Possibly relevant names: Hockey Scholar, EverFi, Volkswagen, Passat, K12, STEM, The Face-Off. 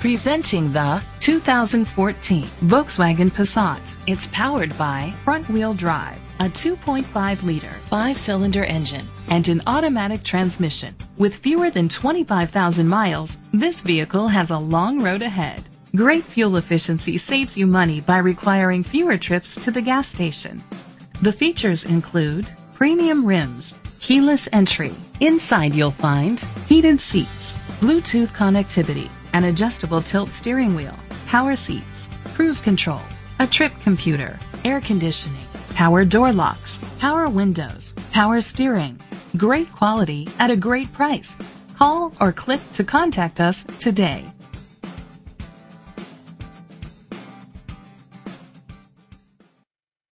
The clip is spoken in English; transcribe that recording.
Presenting the 2014 Volkswagen Passat. It's powered by front-wheel drive, a 2.5-liter, 5-cylinder engine, and an automatic transmission. With fewer than 25,000 miles, this vehicle has a long road ahead. Great fuel efficiency saves you money by requiring fewer trips to the gas station. The features include premium rims, keyless entry. Inside you'll find heated seats, Bluetooth connectivity, an adjustable tilt steering wheel, power seats, cruise control, a trip computer, air conditioning, power door locks, power windows, power steering. Great quality at a great price. Call or click to contact us today.